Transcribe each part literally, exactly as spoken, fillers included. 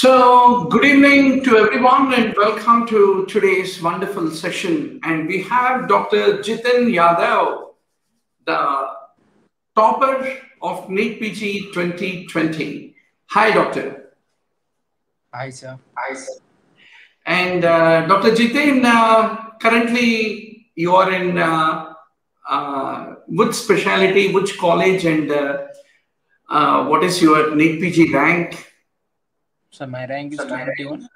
So good evening to everyone and welcome to today's wonderful session. And we have Doctor Jiten Yadav, the topper of NEET P G twenty twenty. Hi, Doctor. Hi, sir. Hi, sir. And uh, Doctor Jiten, uh, currently you are in uh, uh, which specialty, which college, and uh, uh, what is your NEET P G rank? So my rank is so twenty-one.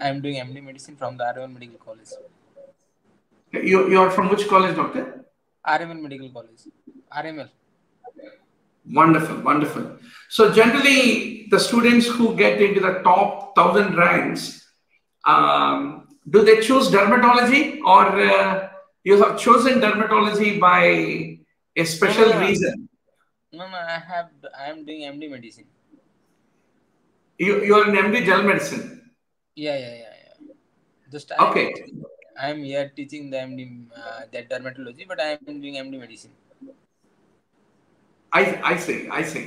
I am doing M D medicine from the R M L Medical College. You you are from which college, Doctor? R M L Medical College. R M L. Wonderful, wonderful. So generally, the students who get into the top thousand ranks, um, do they choose dermatology, or uh, you have chosen dermatology by a special no, no, reason? No, no. I have. I am doing M D medicine. You you are in M D general medicine. Yeah, yeah, yeah, yeah. Just I'm, okay. I am here teaching the M D uh, that dermatology, but I am doing M D medicine. I I see, I see.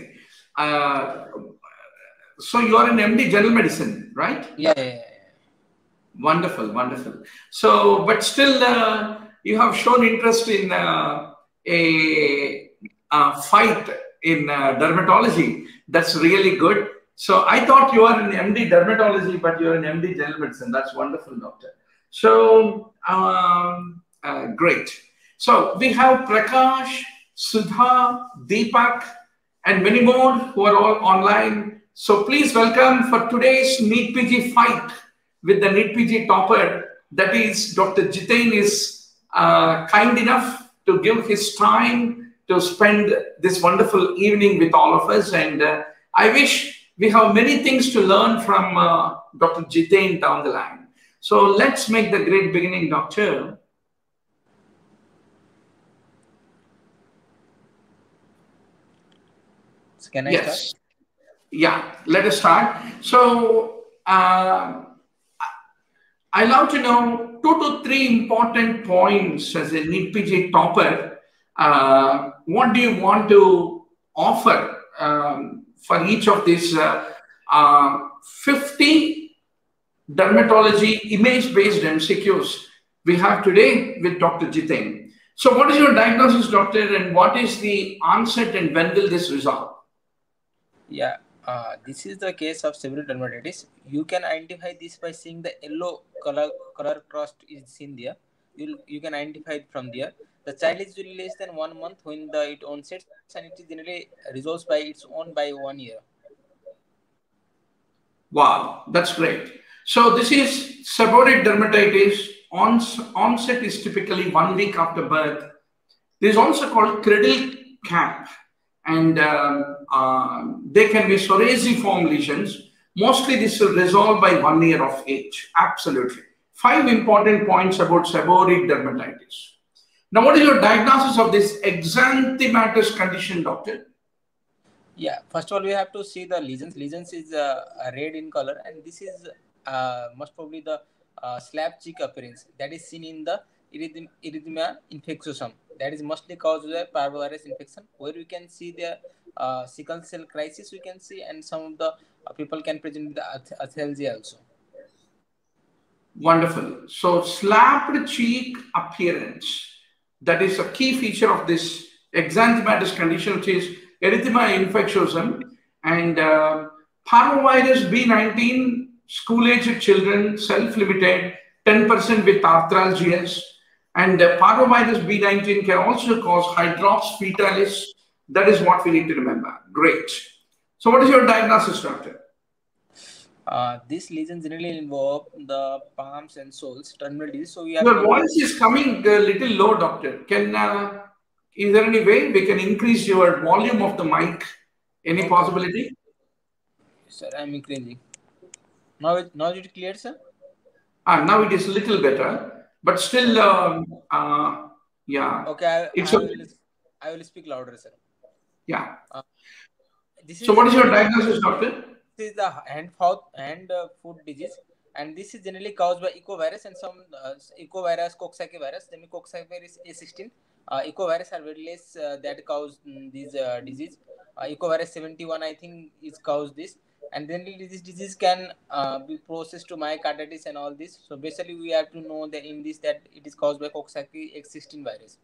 Uh, so you are in M D general medicine, right? Yeah, yeah, yeah. Wonderful, wonderful. So, but still, uh, you have shown interest in uh, a, a fight in uh, dermatology. That's really good. So I thought you are in M D dermatology, but you are in M D general medicine. That's wonderful, Doctor. So um, uh, great. So we have Prakash, Sudha, Deepak, and many more who are all online. So please welcome for today's NEET P G fight with the NEET P G topper. That is, Doctor Jiten is uh, kind enough to give his time to spend this wonderful evening with all of us, and uh, I wish. We have many things to learn from uh, Doctor Jiten down the line. So let's make the great beginning, Doctor. So can I yes. start? Yeah, let us start. So uh, I'd love to know two to three important points as a NEET P G topper. Uh, what do you want to offer? Um, For each of these uh, uh, fifty dermatology image-based M C Qs we have today with Doctor Jiten. So what is your diagnosis, Doctor, and what is the onset and when will this resolve? Yeah, uh, this is the case of seborrheic dermatitis. You can identify this by seeing the yellow color, color crust is seen there. You you can identify it from there. The child is usually less than one month when the it onsets, and it is generally resolves by its own by one year. Wow, that's great. So this is seborrheic dermatitis. Ons, onset is typically one week after birth. This is also called cradle cap, and uh, uh, they can be psoriasiform lesions. Mostly, this will resolve by one year of age. Absolutely. Five important points about seborrheic dermatitis. Now, what is your diagnosis of this exanthematous condition, Doctor? Yeah, first of all, we have to see the lesions. Lesions is uh, red in color, and this is uh, most probably the uh, slab cheek appearance that is seen in the erythema, erythema infectiosum. That is mostly caused by parvovirus infection, where we can see the uh, sickle cell crisis. We can see, and some of the uh, people can present with the athelesia also. Wonderful. So slapped cheek appearance. That is a key feature of this exanthematous condition, which is erythema infectiosum. And uh, parvovirus B nineteen, school-aged children, self-limited, ten percent with arthralgias. And uh, parvovirus B nineteen can also cause hydrops fetalis. That is what we need to remember. Great. So what is your diagnosis, Doctor? Uh, these lesions generally involve the palms and soles, terminal disease. So we have your voice is coming a little low, Doctor. Can uh, is there any way we can increase your volume of the mic? Any possibility? Sir, I'm increasing. Now it now it clear, sir. Ah, now it is a little better, but still, uh, uh, yeah. Okay, I, it's I, a, will, I will speak louder, sir. Yeah. Uh, this is so, what is your diagnosis, Doctor? This is the hand foot hand uh, foot disease, and this is generally caused by ecovirus and some uh, ecovirus, coxsackie virus, then coxsackie virus A sixteen. Uh, ecovirus are very less uh, that cause um, this uh, disease. Uh, ecovirus seventy-one, I think, is caused this. And then this disease can uh, be processed to myocarditis and all this. So basically we have to know that in this that it is caused by coxsackie A sixteen virus.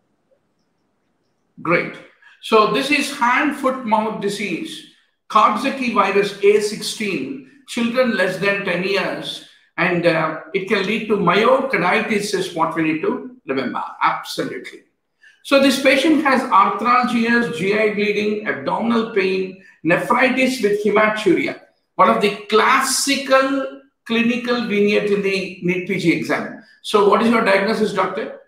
Great. So this is hand foot mouth disease, coxsackie virus A sixteen, children less than ten years, and uh, it can lead to myocarditis is what we need to remember. Absolutely. So this patient has arthralgias, G I bleeding, abdominal pain, nephritis with hematuria. One of the classical clinical vignettes in the NEET P G exam. So what is your diagnosis, doctor?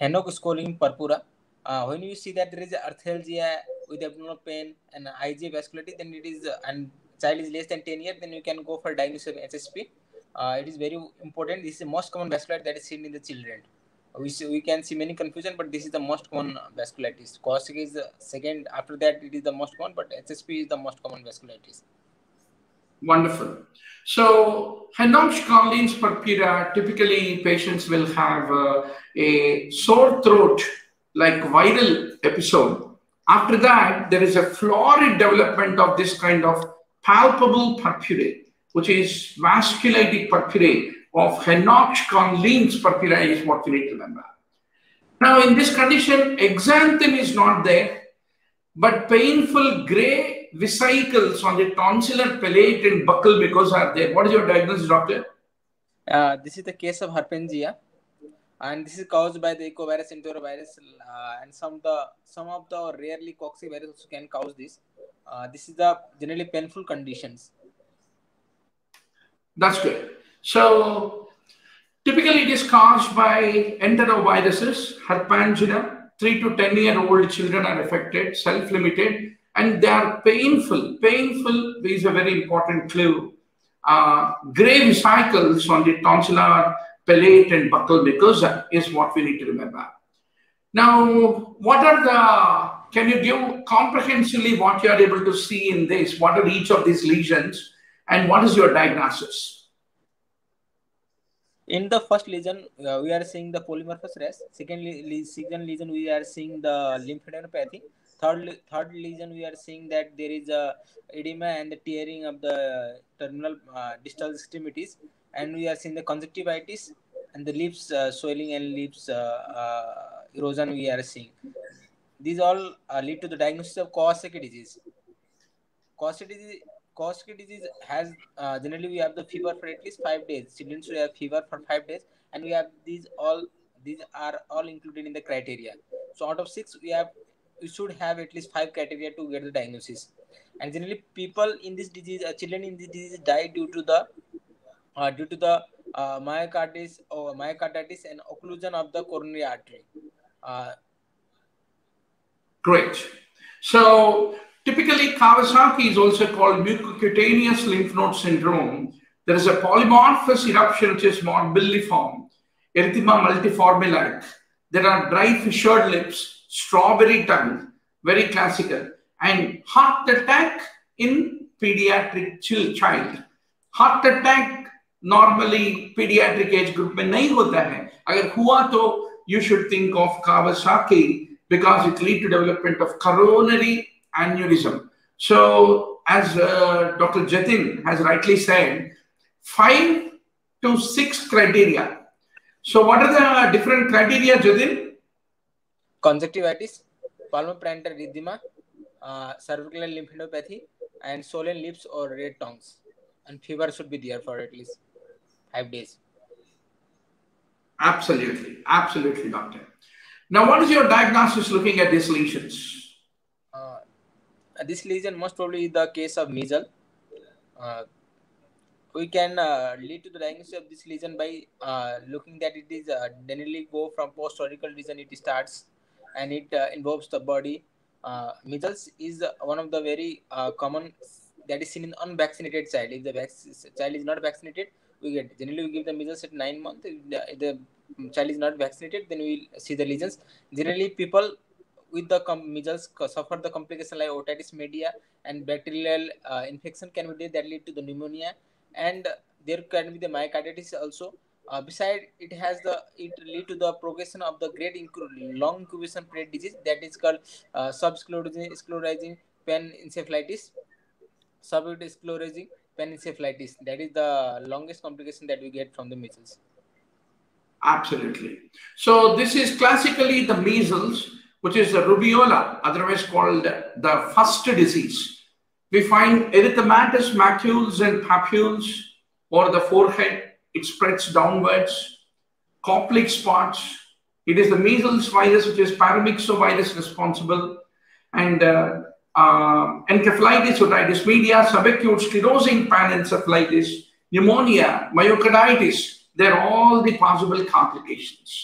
Henochryscolum purpura. Uh, when you see that there is arthralgia with abdominal pain and I G vasculitis, then it is, uh, and child is less than ten years, then you can go for diagnosis of H S P. Uh, it is very important. This is the most common vasculitis that is seen in the children. We see, we can see many confusion, but this is the most common vasculitis. Coxsackie is the second, after that it is the most common, but H S P is the most common vasculitis. Wonderful. So, Henochryscolum purpura, typically patients will have uh, a sore throat, like viral episode. After that, there is a florid development of this kind of palpable purpurae, which is vasculitic purpurae of Henochryscolum purpura is what we need to remember. Now, in this condition, exanthem is not there, but painful grey vesicles on the tonsillar, palate and buccal mucosa are there. What is your diagnosis, doctor? Uh, this is the case of herpesgia, and this is caused by the ecovirus, enterovirus, uh, and some of the some of the rarely coxsackie virus can cause this. Uh, this is the generally painful conditions. That's good. So typically it is caused by enteroviruses, herpangina. Three to ten year old children are affected, self-limited, and they are painful. Painful is a very important clue. Uh, grave vesicles on the tonsillar, palate and buccal mucosa is what we need to remember. Now, what are the, can you give comprehensively what you are able to see in this? What are each of these lesions and what is your diagnosis? In the first lesion, uh, we are seeing the polymorphous rash. Second, le second lesion, we are seeing the lymphadenopathy. Third, le third lesion, we are seeing that there is a edema and the tearing of the terminal uh, distal extremities. And we are seeing the conjunctivitis and the lips uh, swelling and lips uh, uh, erosion we are seeing. These all uh, lead to the diagnosis of Coxsackie disease. Coxsackie disease, Coxsackie disease has, uh, generally we have the fever for at least five days. Children should have fever for five days and we have these all, these are all included in the criteria. So out of six, we have, we should have at least five criteria to get the diagnosis. And generally people in this disease, uh, children in this disease die due to the Uh, due to the uh, myocarditis or myocarditis and occlusion of the coronary artery. Uh, Great. So typically Kawasaki is also called mucocutaneous lymph node syndrome. There is a polymorphous eruption which is more biliform, erythema multiforme-like. There are dry fissured lips, strawberry tongue, very classical, and heart attack in pediatric child. Heart attack normally pediatric age group mein nahi hota hai. Agar hua to, you should think of Kawasaki because it leads to development of coronary aneurysm. So as uh, Doctor Jiten has rightly said, five to six criteria. So what are the different criteria, Jiten? Conjunctivitis, palmoplantar erythema, uh, cervical lymphadenopathy, and swollen lips or red tongues. And fever should be there for at least five days. Absolutely. Absolutely, doctor. Now, what is your diagnosis looking at these lesions? Uh, this lesion most probably is the case of measles. Uh, we can uh, lead to the diagnosis of this lesion by uh, looking that it is uh, generally go from post-surgical lesion it starts and it uh, involves the body. Uh, measles is one of the very uh, common that is seen in unvaccinated child. If the child is not vaccinated, we get generally we give the measles at nine months. If the, if the child is not vaccinated, then we will see the lesions. Generally, people with the measles suffer the complication like otitis media and bacterial uh, infection can be there that lead to the pneumonia, and there can be the myocarditis also. Uh, besides, it has the it lead to the progression of the great long incubation period disease that is called uh, subsclerosing, sclerosing pan encephalitis. Subsclerosing panencephalitis. That is the longest complication that we get from the measles. Absolutely. So this is classically the measles, which is the rubella, otherwise called the first disease. We find erythematous macules and papules or the forehead. It spreads downwards. Coplic spots. It is the measles virus, which is paramyxovirus responsible, and uh, uh, encephalitis, otitis media, subacute sclerosing panencephalitis, pneumonia, myocarditis. They're all the possible complications.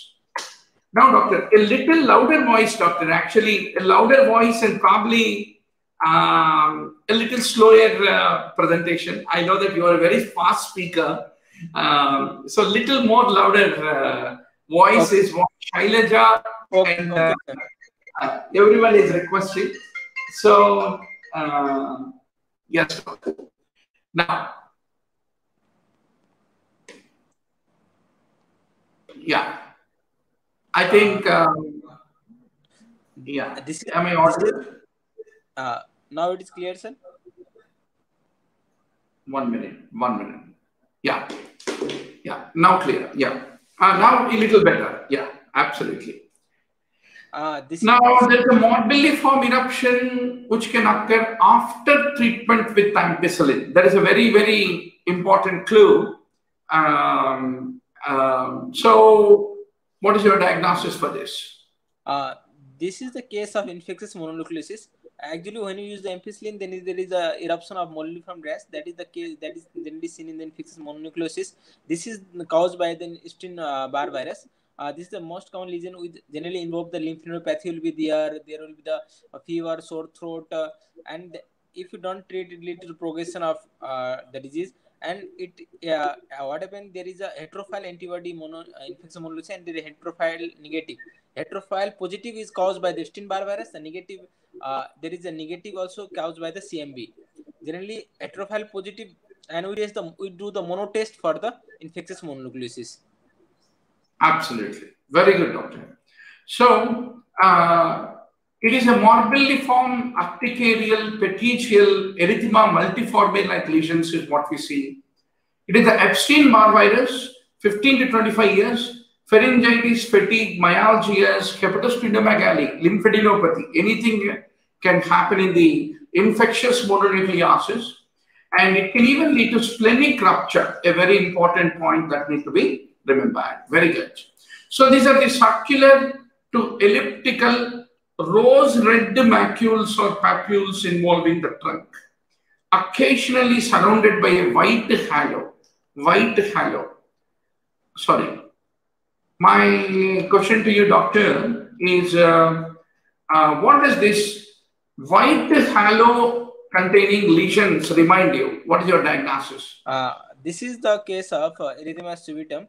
Now, doctor, a little louder voice, doctor. Actually, a louder voice and probably um, a little slower uh, presentation. I know that you are a very fast speaker. Um, so little more louder uh, voice okay. is what Shailaja okay. and uh, uh, everyone is requesting. So uh, yes, now yeah, I think um, yeah. This am I audible? Uh, now it is clear, sir. One minute. One minute. Yeah, yeah. Now clear. Yeah. Uh, now a little better. Yeah, absolutely. Uh, this now there's a morbilliform eruption which can occur after treatment with ampicillin. That is a very, very important clue. Um, um, so, what is your diagnosis for this? Uh, this is the case of infectious mononucleosis. Actually, when you use the ampicillin, then there is a eruption of molluscum grass. That is the case that is generally seen in the infectious mononucleosis. This is caused by the Epstein uh, Barr virus. Uh, this is the most common lesion with generally involve the lymph neuropathy will be there. There will be the uh, fever, sore throat, uh, and if you don't treat it, lead to the progression of uh, the disease. And it uh, what happened? There is a heterophile antibody mono uh, infectious mononucleosis, and there is heterophile negative. Heterophile positive is caused by the Epstein Barr virus. The negative. Uh, there is a negative also caused by the C M V. Generally, heterophile positive, and we, the, we do the mono test for the infectious mononucleosis. Absolutely. Very good, doctor. So, uh, it is a morbilliform, urticarial, petechial, erythema multiforme-like lesions is what we see. It is the Epstein-Barr virus, fifteen to twenty-five years. Pharyngitis, fatigue, myalgias, hepatosplenomegaly, lymphadenopathy, anything can happen in the infectious mononucleosis. And it can even lead to splenic rupture, a very important point that needs to be remembered. Very good. So these are the circular to elliptical rose-red macules or papules involving the trunk, occasionally surrounded by a white halo. White halo. Sorry. My question to you, doctor, is uh, uh, what does this white halo containing lesions remind you? What is your diagnosis? Uh, this is the case of uh, erythema subitum.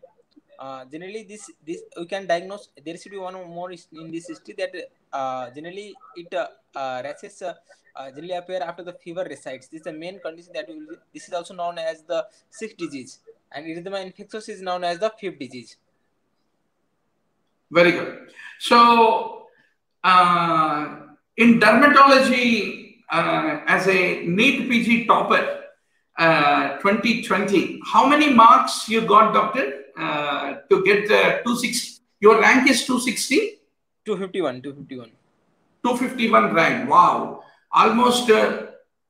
Uh, generally, this this we can diagnose. There should be one more in this history that uh, generally it uh, uh, rashes uh, uh, generally appear after the fever resides. This is the main condition that we will. This is also known as the sixth disease, and erythema infectiosum is known as the fifth disease. Very good. So, uh, in dermatology, uh, as a NEET P G topper, uh, twenty twenty, how many marks you got, doctor, uh, to get the two sixty? Your rank is two sixty? two fifty-one, two fifty-one. two fifty-one rank, wow. Almost uh,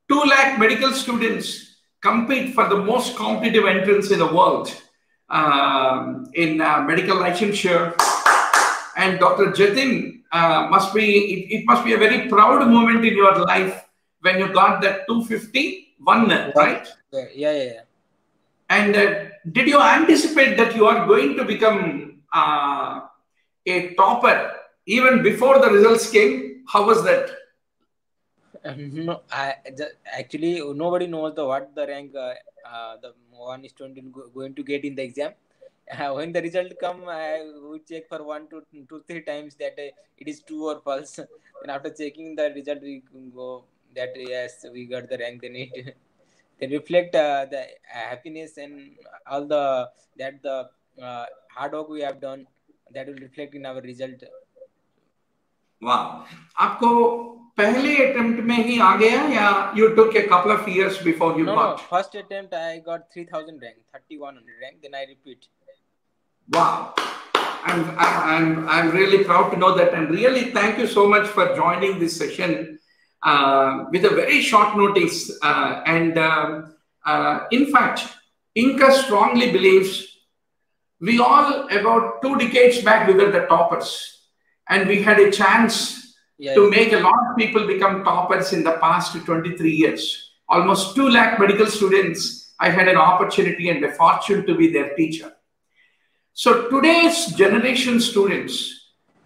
two lakh medical students compete for the most competitive entrance in the world um, in uh, medical licensure. And Doctor Jiten, uh, must be it, it must be a very proud moment in your life when you got that two fifty-one, right? Yeah, yeah, yeah. And uh, did you anticipate that you are going to become uh, a topper even before the results came? How was that? Um, no, I actually nobody knows the what the rank uh, uh, the one student going to get in the exam. Uh, when the result come, I would check for one to two, two, three times that uh, it is true or false. And after checking the result, we go that yes, we got the rank. Then it then reflect uh, the happiness and all the that the uh, hard work we have done. That will reflect in our result. Wow, आपको पहले attempt में ही आ गया या you took a couple of years before you no, got? No, first attempt I got three thousand rank, thirty-one hundred rank. Then I repeat. Wow, I'm I'm I'm really proud to know that, and really thank you so much for joining this session uh, with a very short notice. Uh, and uh, uh, in fact, Inca strongly believes. We all, about two decades back, we were the toppers, and we had a chance yeah, to make a lot of people become toppers in the past twenty-three years. Almost two lakh medical students, I had an opportunity and a fortune to be their teacher. So today's generation students,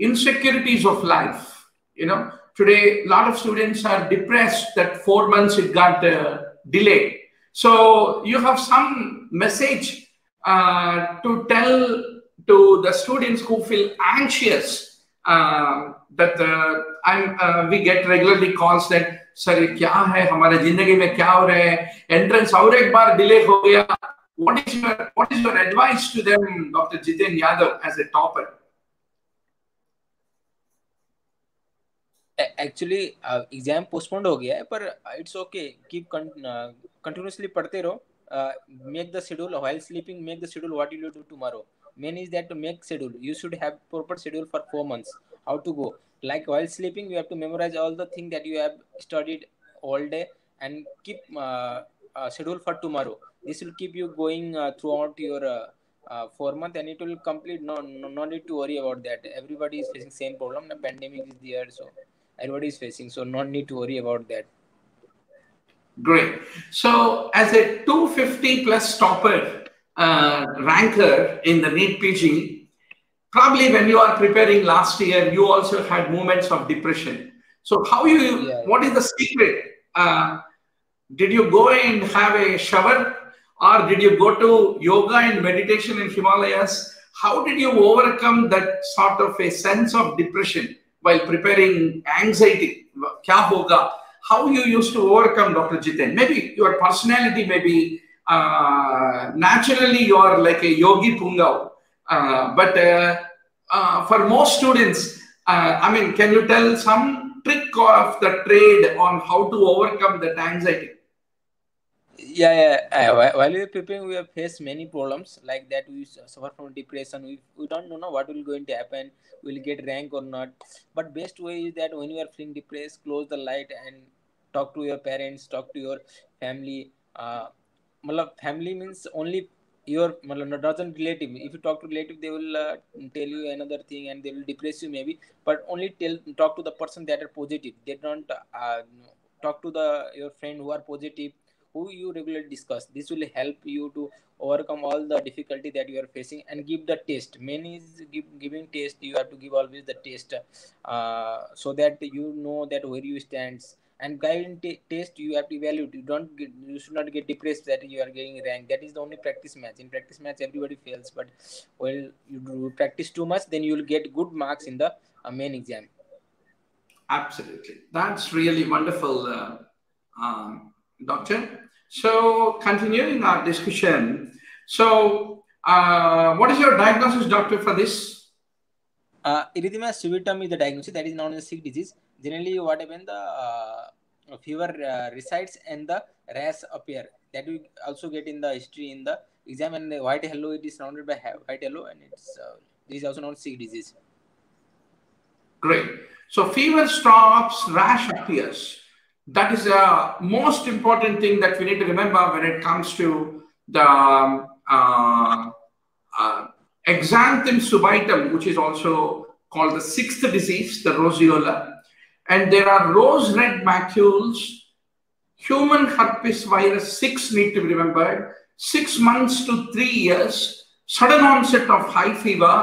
insecurities of life, you know, today a lot of students are depressed that four months it got uh, delayed. So you have some message Uh, to tell to the students who feel anxious uh, that uh, I'm, uh, we get regularly calls that, sir, kya hai hamara zindagi mein kya ho raha hai? Entrance aur ek baar delay ho gaya. What is your what is your advice to them, Doctor Jiten Yadav, as a topper? Actually, uh, exam postponed ho gaya hai, but it's okay. Keep con uh, continuously padhte raho. Uh, make the schedule while sleeping. Make the schedule. What will you do tomorrow? Main is that to make schedule. You should have proper schedule for four months. How to go? Like while sleeping, you have to memorize all the thing that you have studied all day and keep uh, uh, schedule for tomorrow. This will keep you going uh, throughout your uh, uh, four month, and it will complete. No, no, no need to worry about that. Everybody is facing same problem. The pandemic is there, so everybody is facing. So no need to worry about that. Great. So as a two fifty plus topper uh, ranker in the NEET P G, probably when you are preparing last year, you also had moments of depression. So how you, yeah. what is the secret? Uh, did you go and have a shower, or did you go to yoga and meditation in Himalayas? How did you overcome that sort of a sense of depression while preparing anxiety? Kya hoga? How you used to overcome, Doctor Jiten? Maybe your personality, maybe uh, naturally you are like a yogi pungao. Uh, but uh, uh, for most students, uh, I mean, can you tell some trick of the trade on how to overcome that anxiety? Yeah, yeah. Uh, while we were preparing, we have faced many problems like that. We suffer from depression. We, we don't know what will going to happen. Will get rank or not? But best way is that when you are feeling depressed, close the light and talk to your parents, talk to your family. Uh, family means only your doesn't relative. If you talk to relative, they will uh, tell you another thing and they will depress you maybe. But only tell talk to the person that are positive. They don't uh, talk to the your friend who are positive, who you regularly discuss. This will help you to overcome all the difficulty that you are facing, and give the test. Main is give, giving test. You have to give always the test uh, so that you know that where you stand. And guiding test, you have to evaluate. You don't get, you should not get depressed that you are getting rank. That is the only practice match. In practice match, everybody fails. But well, you do practice too much, then you will get good marks in the uh, main exam. Absolutely. That's really wonderful, uh, uh, Doctor. So, continuing our discussion, so uh, what is your diagnosis, doctor, for this? Uh, erythema infectiosum is the diagnosis. That is known as sick disease. Generally, what happens, the uh, fever uh, resides and the rash appear. That we also get in the history in the exam, and the white halo, it is surrounded by white halo, and it's uh, this is also known as sick disease. Great. So, fever stops, rash appears. That is the most important thing that we need to remember when it comes to the uh, uh, xanthum subitum, which is also called the sixth disease, the roseola. And there are rose red macules, human herpes virus six need to be remembered, six months to three years, sudden onset of high fever.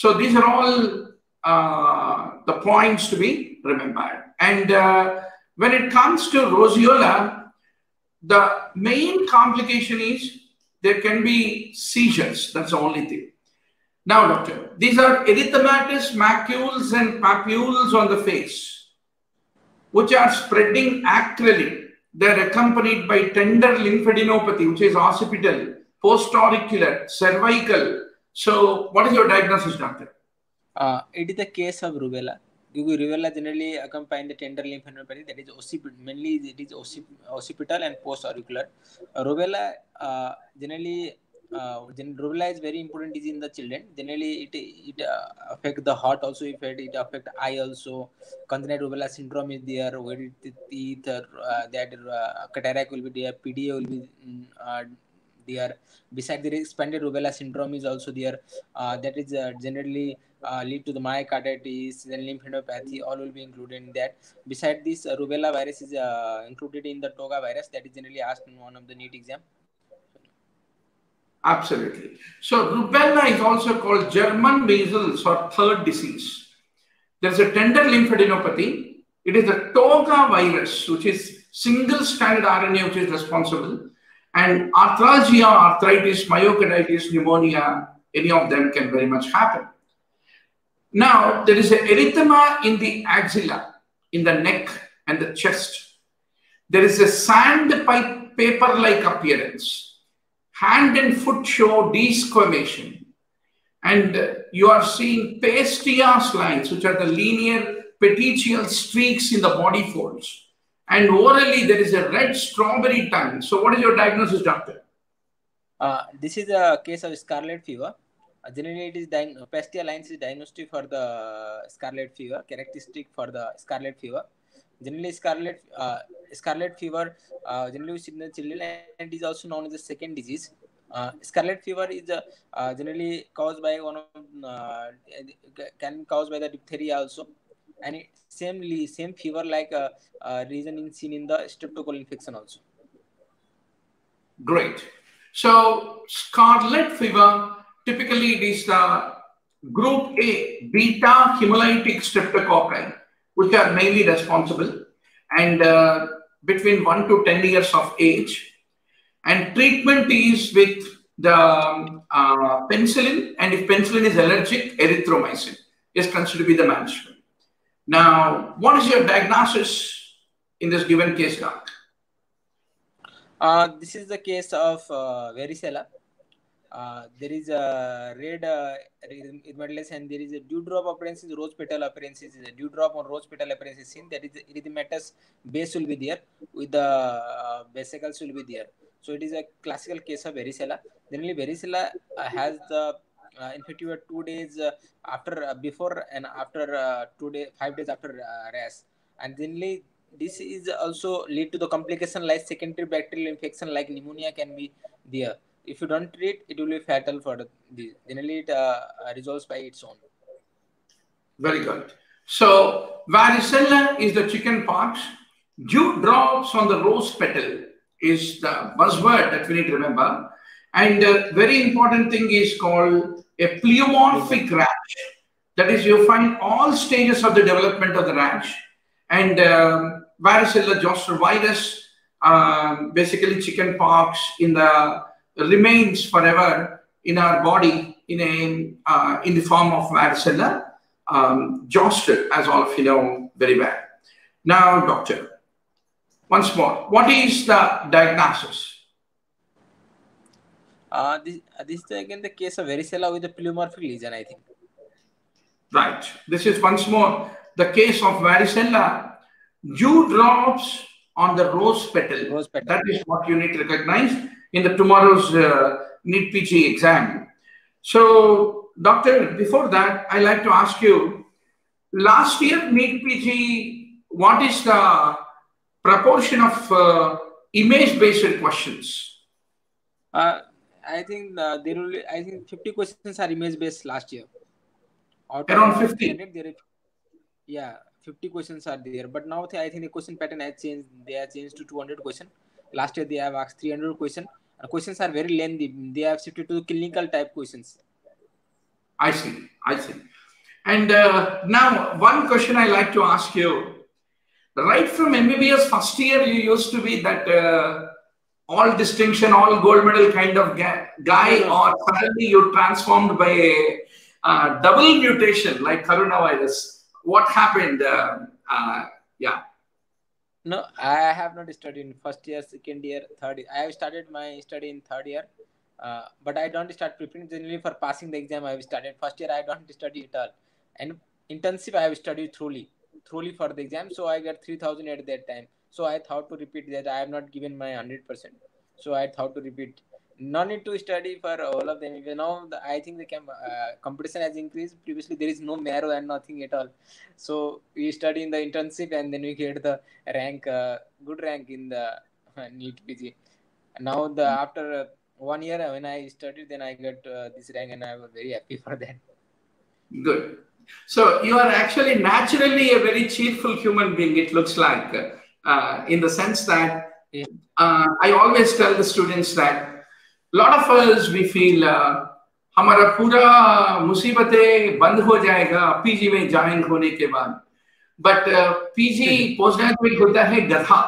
So these are all uh, the points to be remembered. And uh, when it comes to roseola, the main complication is there can be seizures. That's the only thing. Now, doctor, these are erythematous macules and papules on the face, which are spreading acrally. They're accompanied by tender lymphadenopathy, which is occipital, post-auricular, cervical. So, what is your diagnosis, doctor? Uh, it is the case of rubella. Rubella generally accompany the tender lymph neuropathy, that is occipit, mainly it is occip occipital and post-auricular. Uh, rubella uh, generally uh, gen rubella is very important disease in the children. Generally, it it uh, affects the heart also. If it, it affects eye also. Congenital rubella syndrome is there. Where the teeth uh, that uh, cataract will be there. P D A will be uh, there. Besides, the expanded rubella syndrome is also there. Uh, that is uh, generally uh, lead to the myocarditis and lymphadenopathy. All will be included in that. Besides this, uh, rubella virus is uh, included in the Toga virus. That is generally asked in one of the NEET exam. Absolutely. So rubella is also called German measles or third disease. There's a tender lymphadenopathy. It is the Toga virus, which is single-stranded R N A, which is responsible. And arthralgia, arthritis, myocarditis, pneumonia, any of them can very much happen. Now, there is an erythema in the axilla, in the neck and the chest. There is a sandpaper-like appearance. Hand and foot show desquamation. And you are seeing pasteous lines, which are the linear petechial streaks in the body folds. And orally, there is a red strawberry tongue. So what is your diagnosis, doctor? Uh, this is a case of scarlet fever. Uh, generally, it is pastia lines is diagnostic for the scarlet fever, characteristic for the scarlet fever. Generally, scarlet uh, scarlet fever uh, generally we see in the children, and it is also known as the second disease. Uh, scarlet fever is uh, uh, generally caused by one of uh, can caused by the diphtheria also. And it same same fever like uh, uh, reasoning seen in the streptococcal infection also. Great. So scarlet fever, typically it is the group A beta hemolytic streptococci, which are mainly responsible, and uh, between one to ten years of age. And treatment is with the uh, penicillin, and if penicillin is allergic, erythromycin is considered to be the management. Now, what is your diagnosis in this given case, doc? Uh, this is the case of uh, varicella. Uh, there is a red uh, erythematous, and there is a dewdrop appearances, rose petal appearances, a dewdrop or rose petal appearances seen. That is the erythematous base will be there with the uh, vesicles will be there. So it is a classical case of varicella. Generally, varicella uh, has the Uh, infective two days uh, after uh, before and after uh, two days five days after uh, rash, and generally this is also lead to the complication like secondary bacterial infection like pneumonia can be there. If you don't treat, it will be fatal for the generally it uh, resolves by its own. Very good. So varicella is the chicken pox. Dew drops on the rose petal is the buzzword that we need to remember, and a very important thing is called a pleomorphic rash. That is, you find all stages of the development of the rash. And um, varicella zoster virus, um, basically chicken pox, in the remains forever in our body in a uh, in the form of varicella um, zoster, as all of you know very well. Now, doctor, once more, what is the diagnosis? Uh, this, uh, this is again the case of varicella with the pleomorphic lesion, I think. Right. This is once more the case of varicella. Dew drops on the rose petal. Rose petal. That is what you need to recognize in the tomorrow's uh, NEET P G exam. So, doctor, before that, I like to ask you, last year NEET P G, what is the proportion of uh, image-based questions? Uh, I think uh, there will. I think fifty questions are image based last year. Out Around fifty. Yeah, fifty questions are there. But now I think the question pattern has changed. They have changed to two hundred questions. Last year they have asked three hundred questions. And questions are very lengthy. They have shifted to clinical type questions. I see. I see. And uh, now one question I like to ask you. Right from M B B S first year, you used to be that. Uh, all distinction, all gold medal kind of guy, or suddenly you're transformed by a uh, double mutation like coronavirus. What happened? Uh, uh, yeah. No, I have not studied in first year, second year, third year. I have started my study in third year, uh, but I don't start preparing generally for passing the exam. I have started first year, I don't study at all. And intensive I have studied thoroughly, thoroughly for the exam. So I got three thousand at that time. So I thought to repeat that. I have not given my one hundred percent. So I thought to repeat. No need to study for all of them. You know, the, I think the camp, uh, competition has increased. Previously, there is no marrow and nothing at all. So we study in the internship and then we get the rank, uh, good rank in the uh, NEET P G. Now, the after uh, one year when I studied, then I got uh, this rank and I was very happy for that. Good. So you are actually naturally a very cheerful human being, it looks like, uh, in the sense that yeah. uh, I always tell the students that a lot of us, we feel, हमारा पूरा मुसीबतें बंद हो जाएगा P G में join होने के बाद, but uh, P G postgraduate होता है गधा,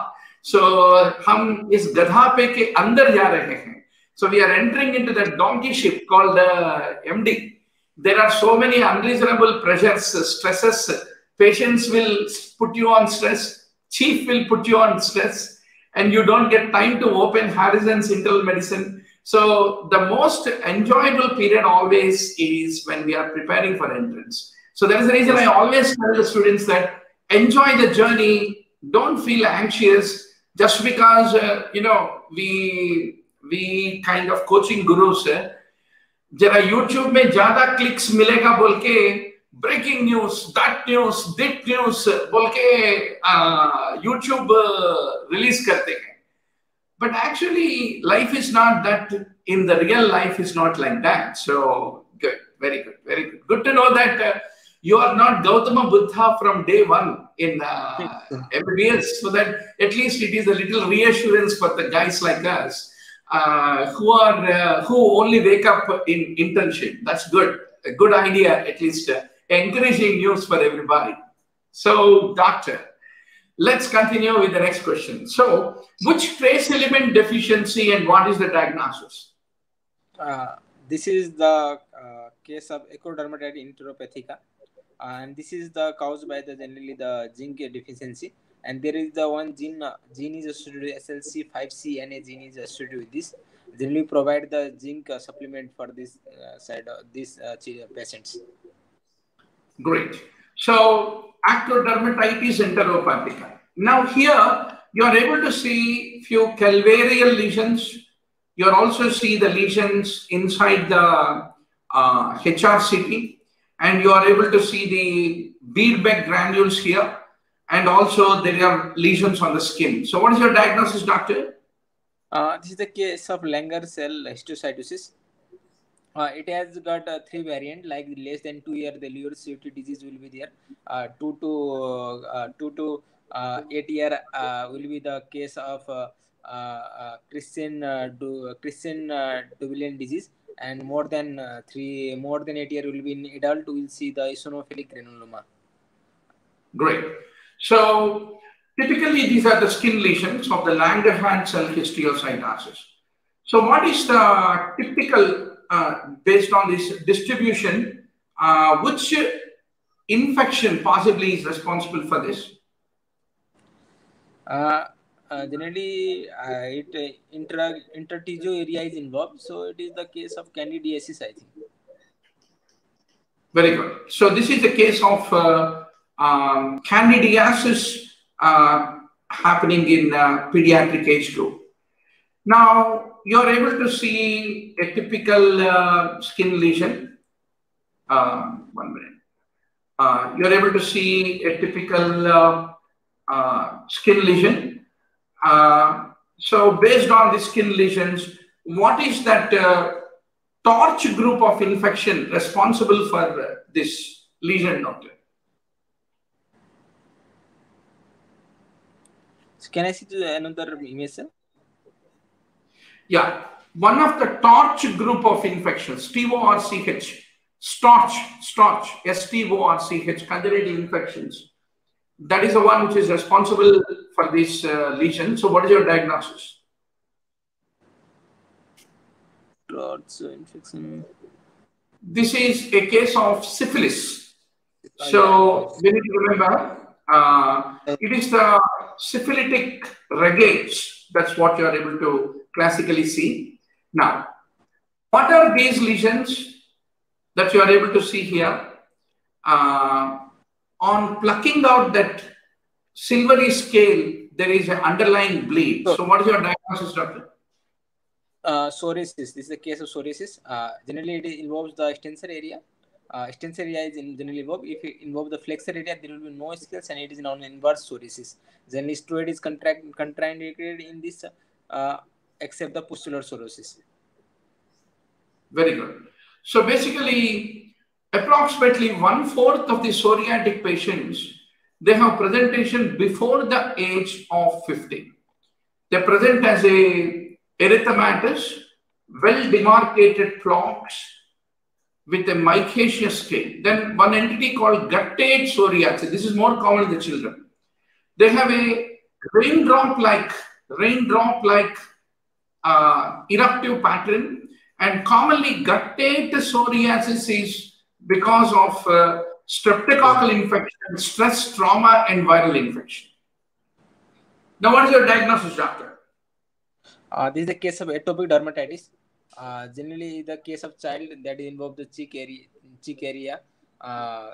so हम इस गधा पे के अंदर जा रहे हैं, so we are entering into that donkey ship called uh, M D. There are so many unreasonable pressures, stresses. Patients will put you on stress, chief will put you on stress, and you don't get time to open Harrison's internal medicine. So the most enjoyable period always is when we are preparing for entrance. So that is the reason I always tell the students that enjoy the journey. Don't feel anxious just because, uh, you know, we we kind of coaching gurus. Jara YouTube mein jada clicks milega bolke breaking news, that news, this news bolke uh, YouTube uh, release karte hain. But actually, life is not that, in the real life is not like that. So, good, very good, very good. Good to know that uh, you are not Gautama Buddha from day one in uh, M B B S. So that at least it is a little reassurance for the guys like us uh, who are uh, who only wake up in internship. That's good, a good idea, at least uh, encouraging news for everybody. So, doctor, let's continue with the next question. So, which trace element deficiency and what is the diagnosis? Uh, this is the uh, case of ectodermatitis enteropathica, and this is the caused by the generally the zinc deficiency. And there is the one gene uh, gene is associated with S L C five C, and a gene is associated with this. Generally, provide the zinc uh, supplement for this uh, side of these uh, patients. Great. So, ectodermatitis enteropathica. Now here, you are able to see few calvarial lesions. You also see the lesions inside the uh, H R C P, and you are able to see the Birbeck granules here, and also there are lesions on the skin. So what is your diagnosis, doctor? Uh, this is the case of Langerhans cell histiocytosis. Uh, it has got uh, three variants, like less than two years, the Letterer-Siwe disease will be there. Uh, two to uh, two to uh, eight year uh, will be the case of uh, uh, Christian uh, du Christian uh, Dubilian disease, and more than uh, three, more than eight year will be in adult. We'll see the eosinophilic granuloma. Great. So typically, these are the skin lesions of the Langerhans cell histiocytosis. So what is the typical Uh, based on this distribution, uh, which infection possibly is responsible for this? Uh, uh, generally, uh, it, uh, intra, intertissue area is involved, so it is the case of candidiasis, I think. Very good. So this is the case of uh, um, candidiasis uh, happening in uh, pediatric age group. Now, you are able to see a typical uh, skin lesion. Uh, one minute. Uh, you are able to see a typical uh, uh, skin lesion. Uh, so, based on the skin lesions, what is that uh, torch group of infection responsible for uh, this lesion, doctor? So can I see another image, sir? Yeah, one of the torch group of infections, T O R C H, storch, storch, S T O R C H, candidate infections. That is the one which is responsible for this uh, lesion. So what is your diagnosis? Torch infection. This is a case of syphilis. So we need to remember, uh, it is the syphilitic regage. That's what you are able to classically see. Now, what are these lesions that you are able to see here? Uh, on plucking out that silvery scale, there is an underlying bleed. Sure. So what is your diagnosis, doctor? Uh, psoriasis. This is a case of psoriasis. Uh, generally, it involves the extensor area. Uh, extensor area is in generally involved. If it involves the flexor area, there will be no scales, and it is known as inverse psoriasis. Generally, steroid is contract contraindicated in this, uh, except the pustular psoriasis. Very good. So basically, approximately one fourth of the psoriatic patients, they have presentation before the age of fifty. They present as a erythematous, well demarcated plaques with a micaceous scale. Then one entity called guttate psoriasis. This is more common in the children. They have a raindrop-like, raindrop-like uh, eruptive pattern, and commonly guttate psoriasis is because of uh, streptococcal infection, stress, trauma, and viral infection. Now, what is your diagnosis, doctor? Uh, this is the case of atopic dermatitis. Uh, generally, the case of child that involves the cheek area, cheek area. Uh,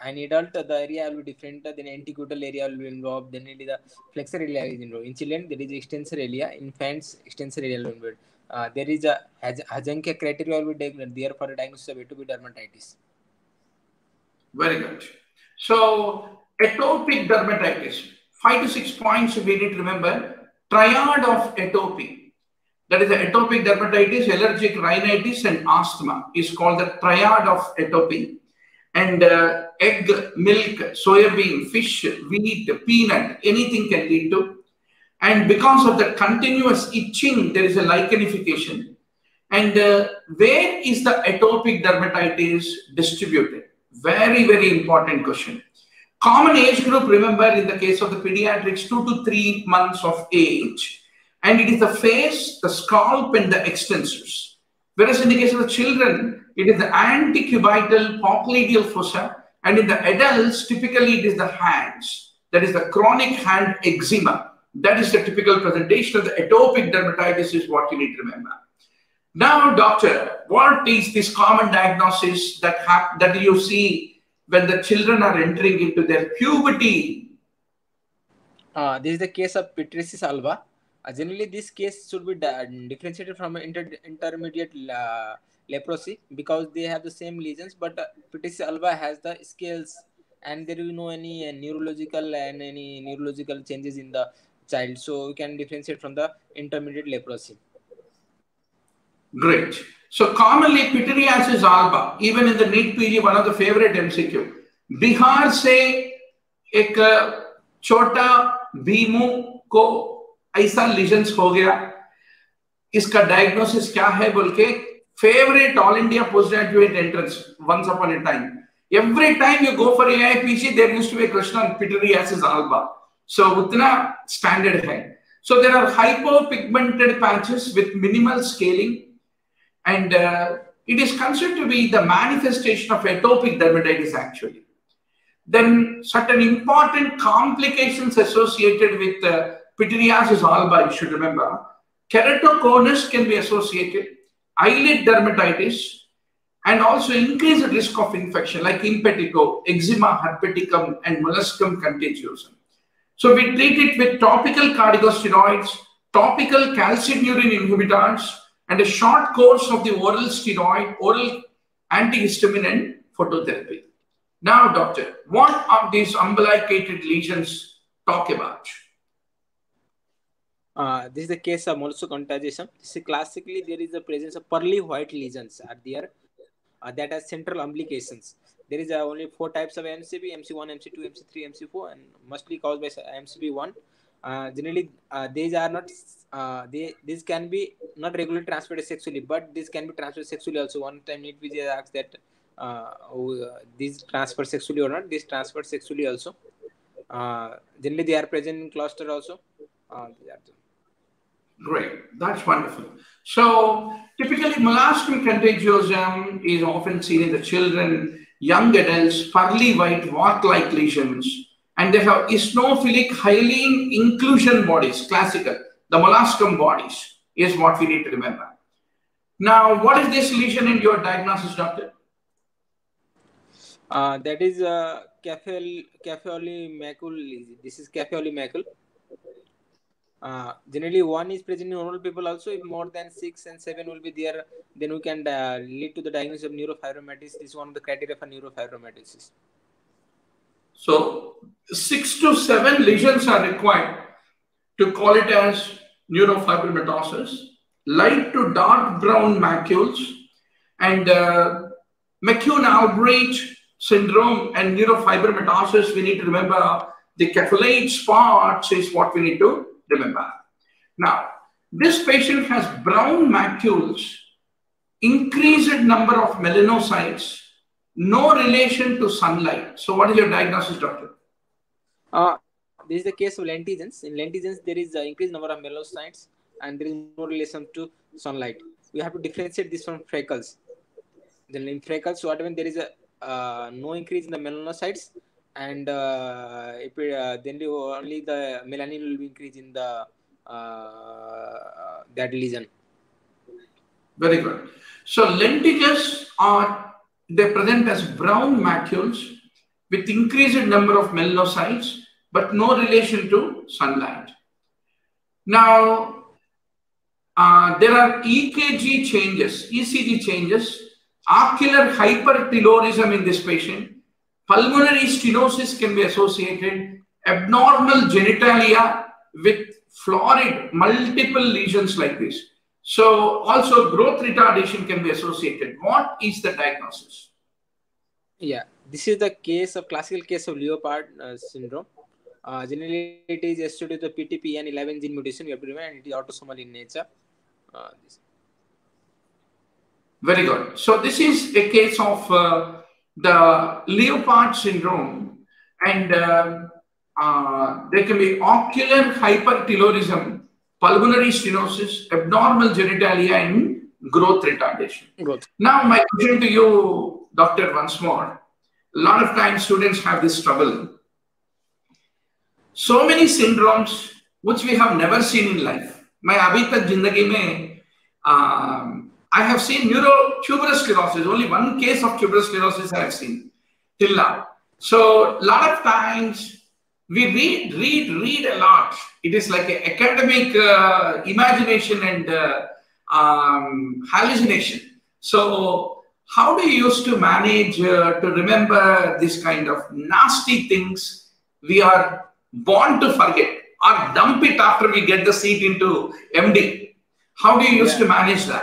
an adult, the area will be different. Then antecutal area will be involved. Then it is the flexor area is involved. In children, there is extensor area. Infants, extensor area will be involved. Uh, there is a Hajenka criteria will be there for the diagnosis of atopic dermatitis. Very good. So, atopic dermatitis, five to six points we need to remember. Triad of atopy, that is the atopic dermatitis, allergic rhinitis, and asthma is called the triad of atopy. And uh, egg, milk, soybean, fish, wheat, peanut, anything can lead to. And because of the continuous itching, there is a lichenification. And uh, where is the atopic dermatitis distributed? Very, very important question. Common age group, remember, in the case of the pediatrics, two to three months of age. And it is the face, the scalp, and the extensors. Whereas in the case of the children, it is the antecubital popliteal fossa. And in the adults, typically it is the hands. That is the chronic hand eczema. That is the typical presentation of the atopic dermatitis is what you need to remember. Now, doctor, what is this common diagnosis that that you see when the children are entering into their puberty? Uh, this is the case of pityriasis alba. Uh, generally, this case should be differentiated from inter intermediate uh, leprosy because they have the same lesions, but uh, pityriasis alba has the scales, and there will be no any uh, neurological and any neurological changes in the child, so you can differentiate from the intermediate leprosy. Great. So commonly pityriasis alba, even in the NEET P G, one of the favorite M C Q. Bihar se ek chota bhimu ko aisa lesions ho gaya. Iska diagnosis kya hai bolke? Favorite All India postgraduate entrance once upon a time. Every time you go for A I P G, there used to be a question on pityriasis alba. So utna standard hai. So there are hypopigmented patches with minimal scaling, and uh, it is considered to be the manifestation of atopic dermatitis actually. Then certain important complications associated with uh, pityriasis alba, you should remember. Keratoconus can be associated, eyelid dermatitis, and also increased risk of infection like impetigo, eczema herpeticum, and molluscum contagiosum. So we treat it with topical corticosteroids, topical calcineurin inhibitors, and a short course of the oral steroid, oral antihistamine, phototherapy. Now, doctor, what are these umbilicated lesions talk about? Uh, this is the case of molluscum contagiosum. This is classically, there is the presence of pearly white lesions are there uh, that has central umbilications. There is uh, only four types of M C B, M C one, M C two, M C three, M C four, and mostly caused by M C B one. Uh, generally, uh, these are not, uh, they, these can be not regularly transmitted sexually, but this can be transferred sexually also. One time NEET P G asks that uh, oh, these transfer sexually or not, these transfer sexually also. Uh, generally, they are present in cluster also. Uh, Great, that's wonderful. So, typically, molluscum contagiosum is often seen in the children, young adults, pearly white wart-like lesions, and they have eosinophilic hyaline inclusion bodies, classical. The molluscum bodies is what we need to remember. Now, what is this lesion in your diagnosis, doctor? Uh, that is uh, café au lait macule disease. This is café au lait macule. Uh, generally, one is present in normal people also. If more than six and seven will be there, then we can uh, lead to the diagnosis of neurofibromatosis. This is one of the criteria for neurofibromatosis. So, six to seven lesions are required to call it as neurofibromatosis. Light to dark brown macules and uh, McCune-Albright syndrome and neurofibromatosis. We need to remember the café spots is what we need to remember. Now, this patient has brown macules, increased number of melanocytes, no relation to sunlight. So what is your diagnosis, doctor? Uh, this is the case of lentigines. In lentigines, there is an increased number of melanocytes and there is no relation to sunlight. We have to differentiate this from freckles. Then in freckles, what happens, there is a uh, no increase in the melanocytes, and uh, if it, uh, then only the melanin will be increased in the uh, that lesion. Very good. So lentigines are, they present as brown macules with increased number of melanocytes, but no relation to sunlight. Now, uh, there are E K G changes, E C G changes, ocular hypertelorism in this patient. Pulmonary stenosis can be associated, abnormal genitalia with florid multiple lesions like this. So also growth retardation can be associated. What is the diagnosis? Yeah, this is the case of classical case of Leopard uh, syndrome. Uh, generally, it is associated with the P T P N eleven gene mutation. You have to remember, and it is autosomal in nature. Uh, this. Very good. So this is a case of Uh, the Leopard syndrome, and uh, uh, there can be ocular hypertelorism, pulmonary stenosis, abnormal genitalia, and growth retardation. Growth. Now, my question to you, doctor, once more. A lot of times students have this trouble. So many syndromes which we have never seen in life. My abhi tak jindagi mein, um, I have seen neurotuberous sclerosis. Only one case of tuberous sclerosis I have seen till now. So a lot of times we read, read, read a lot. It is like an academic uh, imagination and uh, um, hallucination. So how do you used to manage uh, to remember this kind of nasty things we are born to forget or dump it after we get the seat into M D? How do you used yeah. to manage that?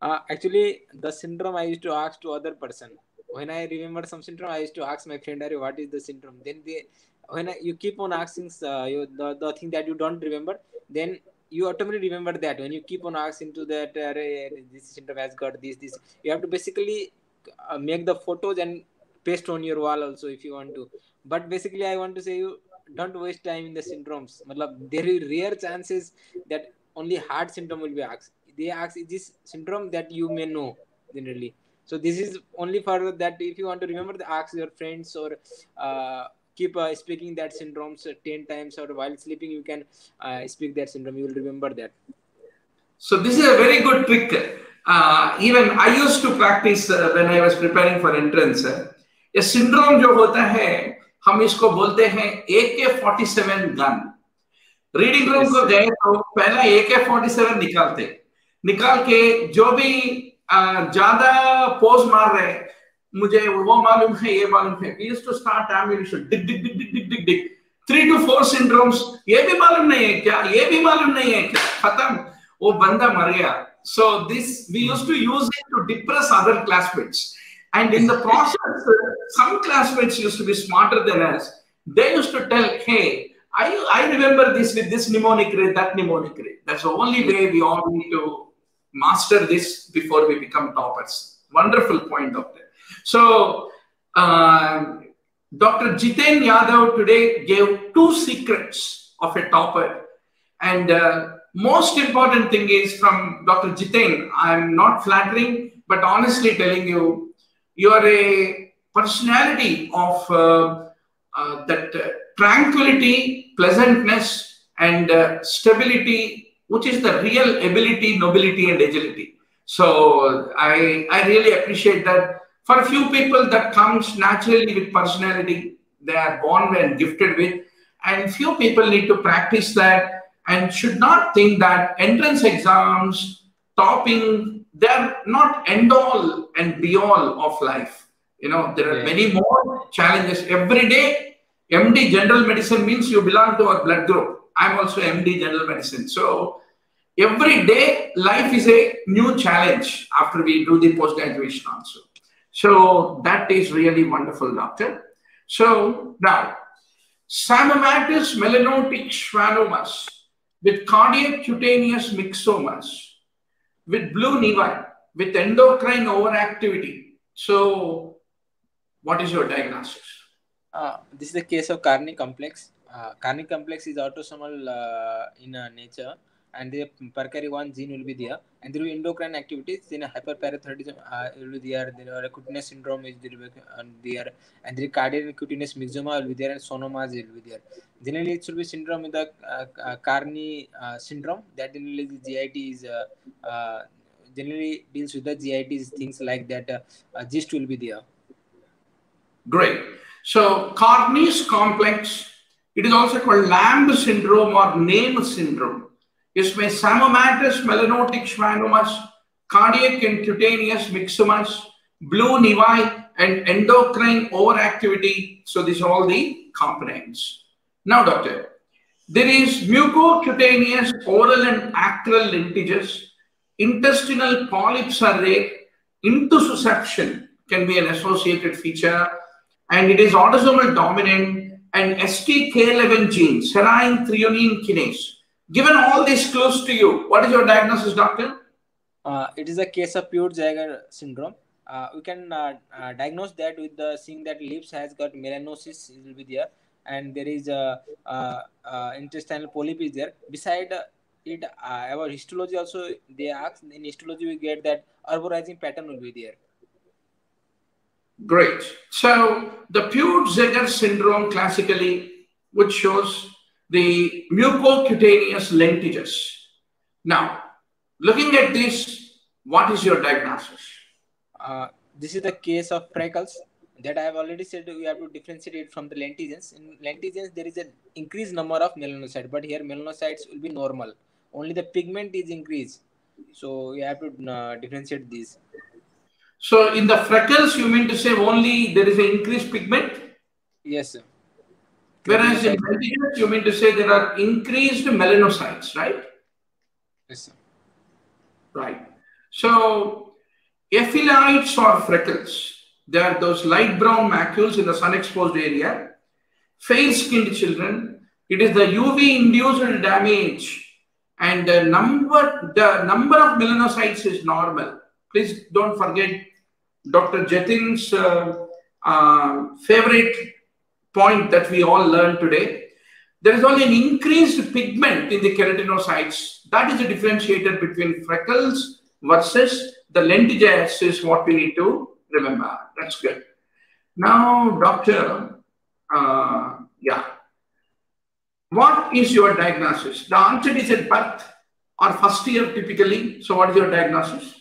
Uh, actually, the syndrome I used to ask to other person. When I remember some syndrome, I used to ask my friend, "Are what is the syndrome?" Then they, when I, you keep on asking uh, you, the the thing that you don't remember, then you automatically remember that. When you keep on asking to that, uh, this syndrome has got this, this. You have to basically uh, make the photos and paste on your wall also if you want to. But basically, I want to say you don't waste time in the syndromes. There are rare chances that only heart syndrome will be asked. They ask, is this syndrome that you may know generally? So this is only for that. If you want to remember, ask your friends or uh, keep uh, speaking that syndrome ten times, or while sleeping you can uh, speak that syndrome. You will remember that. So this is a very good trick. Uh, even I used to practice uh, when I was preparing for entrance. Uh, a syndrome जो होता है, हम इसको बोलते हैं A K forty-seven gun. Reading room को गए तो पहला A K forty-seven निकालते हैं. निकाल के जो भी ज्यादा पोज मार रहे मुझे वो मालूम है ये मालूम है. We used to start ammunition. Dig dig dig dig dig dig dig. Three to four syndromes. ये भी मालूम नहीं है क्या? ये भी मालूम नहीं है क्या? खत्म. वो बंदा मर गया. So this we used to use it to depress other classmates. And in the process, some classmates used to be smarter than us. They used to tell, hey, I I remember this with this mnemonic rate, that mnemonic rate. That's the only way we all need to master this before we become toppers. Wonderful point, doctor. So, uh, Doctor Jiten Yadav today gave two secrets of a topper. And uh, most important thing is from Doctor Jiten, I'm not flattering, but honestly telling you, you are a personality of uh, uh, that uh, tranquility, pleasantness, and uh, stability, which is the real ability, nobility, and agility. So I, I really appreciate that For a few people, that comes naturally with personality. They are born and gifted with, and few people need to practice that and should not think that entrance exams, topping, they're not end all and be all of life. You know, there are many more challenges every day. M D general medicine means you belong to our blood group. I'm also M D general medicine. So every day life is a new challenge after we do the post-graduation also. So that is really wonderful, doctor. So now, samomatosis melanotic schwannomas with cardiac cutaneous myxomas with blue nevi with endocrine overactivity. So what is your diagnosis? Uh, this is the case of Carney complex. Uh, Carney complex is autosomal uh, in uh, nature, and the P C R one gene will be there, and there will be endocrine activities, then hyperparathyroidism uh, will be there, then cutaneous syndrome is there, and the cardiac cutaneous myxoma will be there, and sonomas will be there. Generally, it should be syndrome with the uh, uh, Carney uh, syndrome, that generally the G I T is uh, uh, generally deals with the G I Ts, things like that, uh, uh, gist will be there. Great. So Carney's complex, it is also called Lamb syndrome or Name syndrome. Is my samomatosis melanotic schwannomas, cardiac and cutaneous myxomas, blue nevi, and endocrine overactivity. So these are all the components. Now, doctor, there is mucocutaneous oral and acral lentiges, intestinal polyps are rare, intussusception can be an associated feature, and it is autosomal dominant, and S T K eleven gene, serine threonine kinase. Given all these clues to you, what is your diagnosis, doctor? Uh, it is a case of Peutz-Jeghers syndrome. Uh, we can uh, uh, diagnose that with the seeing that lips has got melanosis, it will be there, and there is a uh, uh, intestinal polyp is there. Beside uh, it, uh, our histology also they ask. In histology, we get that herborizing pattern will be there. Great. So the Peutz-Jeghers syndrome classically, which shows the mucocutaneous lentiges. Now, looking at this, what is your diagnosis? Uh, this is the case of freckles that I have already said we have to differentiate it from the lentigines. In lentigines, there is an increased number of melanocytes, but here melanocytes will be normal. Only the pigment is increased. So you have to uh, differentiate these. So in the freckles, you mean to say only there is an increased pigment? Yes, sir. Whereas in lentigines, you mean to say there are increased melanocytes, right? Yes, sir. Right. So, ephilites or freckles, they are those light brown macules in the sun-exposed area. Fair-skinned children, it is the U V-induced damage, and the number, the number of melanocytes is normal. Please don't forget Doctor Jetin's uh, uh, favorite point that we all learned today. There is only an increased pigment in the keratinocytes. That is the differentiator between freckles versus the lentiges is what we need to remember. That's good. Now, doctor, uh, yeah. What is your diagnosis? The onset is at birth or first year typically. So what is your diagnosis?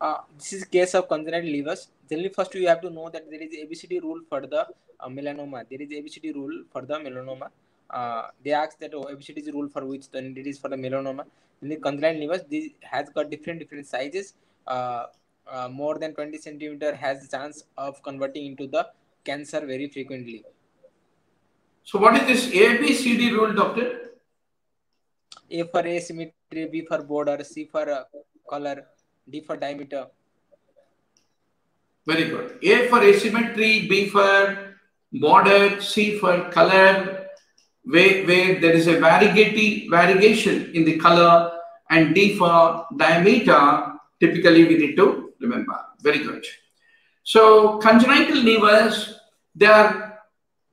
Uh, this is case of congenital nevus. Generally, first you have to know that there is A B C D rule for the uh, melanoma. There is A B C D rule for the melanoma. Uh, they ask that oh, A B C D is rule for which, then it is for the melanoma. In the congenital nevus, this has got different different sizes. Uh, uh, more than twenty centimeter has the chance of converting into the cancer very frequently. So what is this A B C D rule, doctor? A for asymmetry, B for border, C for uh, color, D for diameter. Very good. A for asymmetry, B for border, C for color, where, where there is a variety, variegation in the color, and D for diameter, typically we need to remember. Very good. So congenital nevus, they are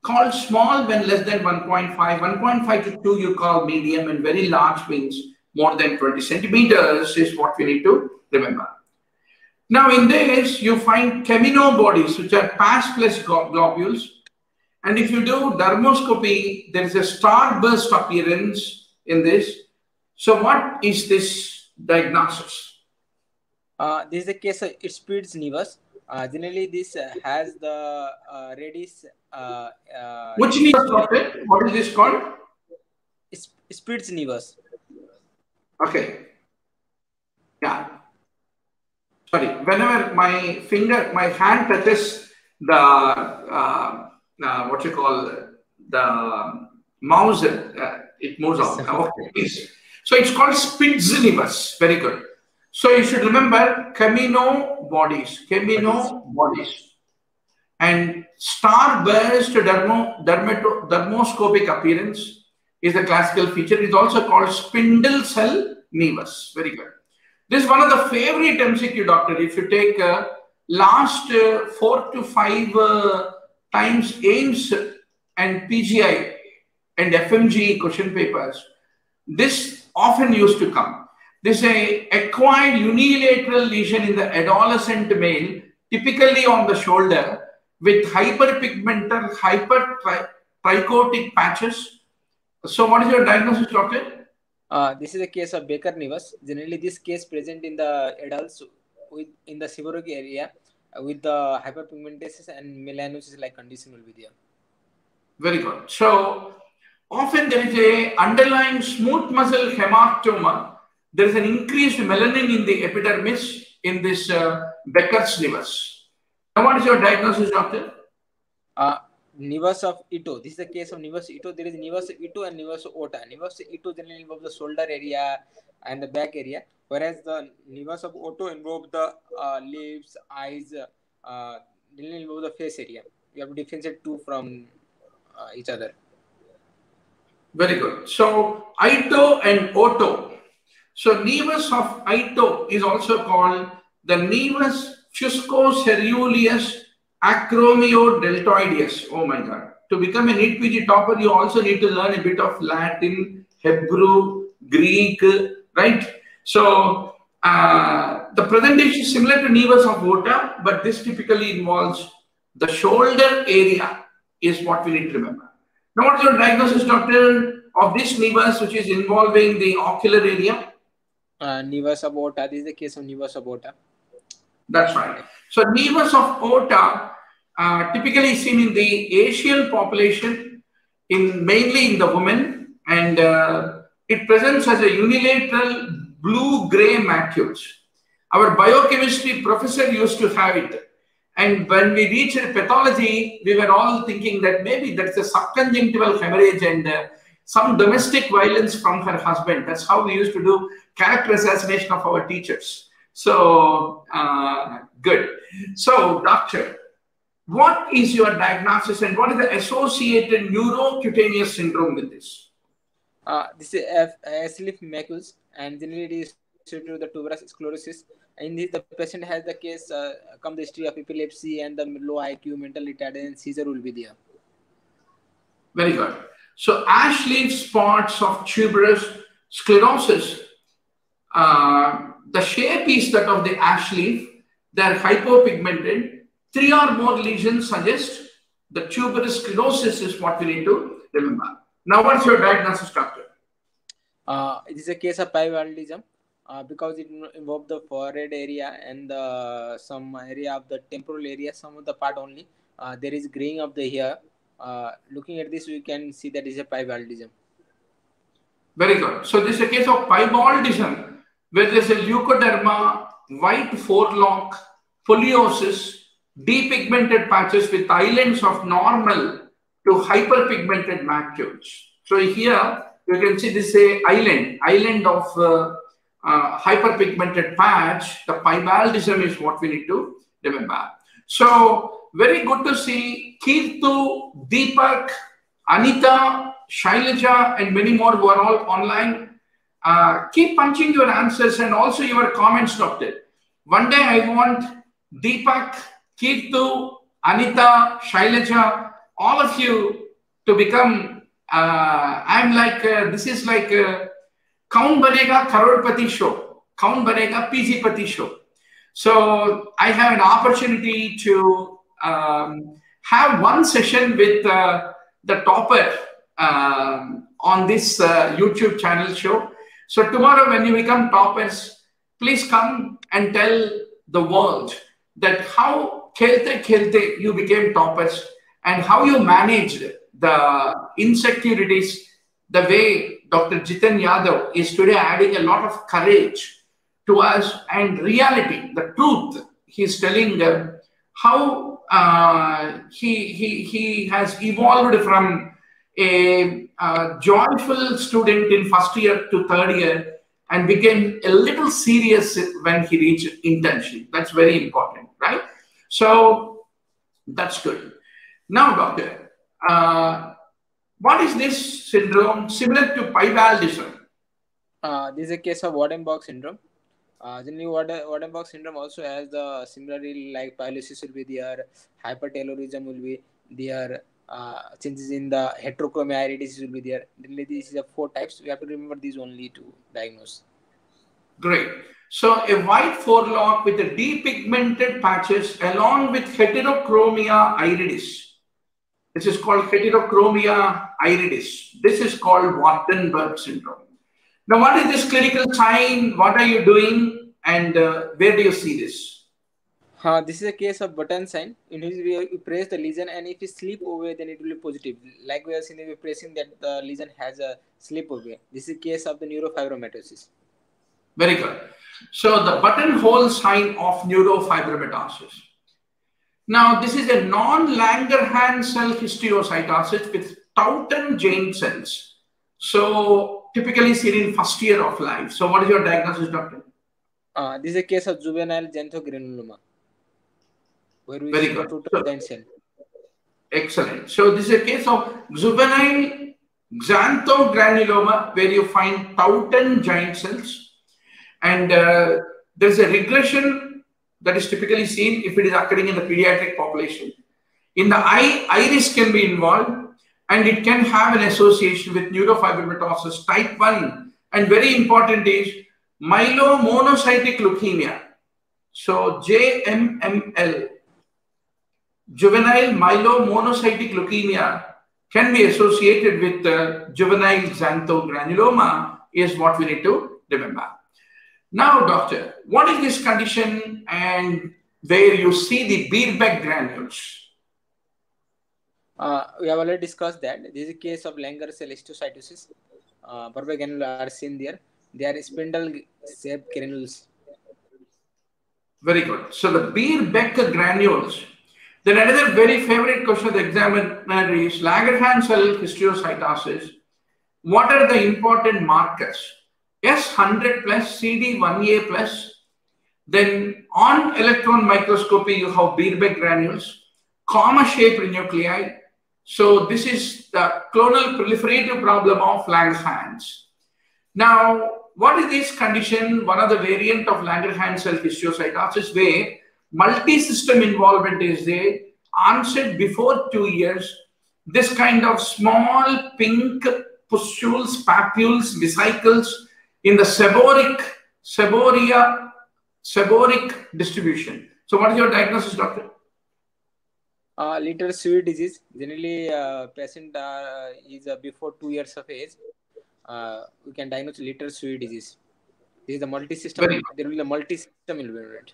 called small when less than one point five. one point five to two you call medium, and very large means more than twenty centimeters is what we need to remember. Now in this, you find chemino bodies, which are patch-less globules. And if you do dermoscopy, there is a starburst appearance in this. So what is this diagnosis? Uh, this is a case of Spitz nevus. Uh, generally, this uh, has the uh, reddish. Uh, uh, Which nevus? What is this called? Spitz nevus. Okay. Yeah. Sorry. Whenever my finger, my hand touches the uh, uh, what you call the mouse, uh, it moves out. Okay. So it's called Spitz nevus. Very good. So you should remember camino bodies, camino bodies, and star-burst dermo, dermato, dermoscopic appearance is the classical feature. It is also called spindle cell nevus. Very good. This is one of the favorite M C Q, doctor. If you take uh, last uh, four to five uh, times A I M S and P G I and F M G question papers, this often used to come. This is an acquired unilateral lesion in the adolescent male, typically on the shoulder, with hyperpigmental, hypertrichotic patches. So what is your diagnosis, doctor? Uh, this is a case of Birbeck nevus. Generally, this case present in the adults with in the seborrheic area with the hyperpigmentation and melanosis-like condition will be there. Very good. So often there is an underlying smooth muscle hematoma. There is an increased melanin in the epidermis in this uh, Becker's nevus. Now, what is your diagnosis, doctor? Uh, nevus of Ito. This is the case of nevus Ito. There is nevus Ito and nevus Ota. Nevus Ito generally involve the shoulder area and the back area, whereas the nevus of Ota involve the uh, lips, eyes, uh, generally involve the face area. You have to differentiate two from uh, each other. Very good. So, Ito and Ota. So, nevus of Ito is also called the nevus fuscoceruleus acromiodeltoideus. Oh my God. To become a NEET P G topper, you also need to learn a bit of Latin, Hebrew, Greek, right? So, uh, the presentation is similar to nevus of Ota, but this typically involves the shoulder area is what we need to remember. Now, what is your diagnosis, doctor, of this nevus which is involving the ocular area? Uh, nevus of Ota. This is the case of nevus of Ota. That's right. So nevus of Ota uh, typically seen in the Asian population, in mainly in the women, and uh, it presents as a unilateral blue-gray macules. Our biochemistry professor used to have it, and when we reached pathology, we were all thinking that maybe that's a subconjunctival hemorrhage and uh, some domestic violence from her husband. That's how we used to do character assassination of our teachers. So, uh, good. So, doctor, what is your diagnosis and what is the associated neurocutaneous syndrome with this? Uh, this is S-leaf macules, and generally it is due to the tuberous sclerosis. In this, the patient has the case, uh, come the history of epilepsy and the low I Q, mental retardation, seizure will be there. Very good. So, ash leaf spots of tuberous sclerosis, uh, the shape is that of the ash leaf, they are hypopigmented. Three or more lesions suggest the tuberous sclerosis is what we need to remember. Now, what's your diagnosis, doctor? Uh, it is a case of piebaldism uh, because it involves the forehead area and the, some area of the temporal area, some of the part only. Uh, there is graying of the hair. Uh, looking at this, we can see that is a piebaldism. Very good. So this is a case of piebaldism, where there is a leukoderma, white forelock, foliosis, depigmented patches with islands of normal to hyperpigmented macules. So here you can see this is a island, island of uh, uh, hyperpigmented patch. The piebaldism is what we need to remember. So, very good to see Kirtu, Deepak, Anita, Shailaja, and many more who are all online. Uh, keep punching your answers and also your comments, doctor. One day I want Deepak, Kirtu, Anita, Shailaja, all of you to become, uh, I'm like, uh, this is like uh, Kaun Banega Karodpati show, Kaun Banega P G Pati show. So I have an opportunity to Um, have one session with uh, the topper um, on this uh, YouTube channel show. So tomorrow when you become toppers, please come and tell the world that how khelte khelte you became toppers and how you managed the insecurities the way Doctor Jiten Yadav is today adding a lot of courage to us and reality, the truth he's telling uh, how uh, he, he, he has evolved from a, a joyful student in first year to third year and became a little serious when he reached internship. That's very important, right? So that's good. Now, doctor, uh, what is this syndrome similar to piebaldism? Uh, this is a case of Waardenburg syndrome. Uh, generally, Waardenburg syndrome also has the similarly like piebaldism will be there, hypertailorism will be there, uh, changes in the heterochromia will be there. Generally, these are four types. We have to remember these only to diagnose. Great. So, a white forelock with a depigmented patches along with heterochromia iridis. This is called heterochromia iridis. This is called Waardenburg syndrome. Now, what is this clinical sign? What are you doing? And uh, where do you see this? Uh, this is a case of button sign. In which we press the lesion, and if you slip away, then it will be positive. Like we are seeing, we are pressing that the lesion has a slip away. This is a case of the neurofibromatosis. Very good. So, the buttonhole sign of neurofibromatosis. Now, this is a non-Langerhans cell histiocytosis with Touton giant cells. So, typically seen in first year of life. So, what is your diagnosis, doctor? Uh, this is a case of juvenile xanthogranuloma, where we Very see good. Touton so, giant cell. Excellent. So, this is a case of juvenile xanthogranuloma, where you find Touton giant cells. And uh, there is a regression that is typically seen if it is occurring in the pediatric population. In the eye, iris can be involved and it can have an association with neurofibromatosis type one, and very important is myelomonocytic leukemia. So J M M L, juvenile myelomonocytic leukemia, can be associated with uh, juvenile xanthogranuloma is what we need to remember. Now, doctor, what is this condition and where you see the Birbeck granules? Uh, we have already discussed that. This is a case of Langerhans cell histiocytosis. Uh, Birbeck granules are seen there. They are spindle-shaped granules. Very good. So, the Birbeck granules. Then another very favorite question of the examiner is Langerhans cell histiocytosis. What are the important markers? S one hundred plus, C D one A plus, then on electron microscopy you have Birbeck granules, comma-shaped nuclei. So this is the clonal proliferative problem of Langerhans. Now, what is this condition? One of the variant of Langerhans cell histiocytosis where multi-system involvement is there, onset before two years. This kind of small pink pustules, papules, vesicles in the seborrheic, seborrhea, seborrheic distribution. So, what is your diagnosis, doctor? Uh, Letterer-Siwe disease. Generally, uh, patient uh, is uh, before two years of age. Uh, we can diagnose Letterer-Siwe disease. This is the multi-system. There will be a multi-system involvement.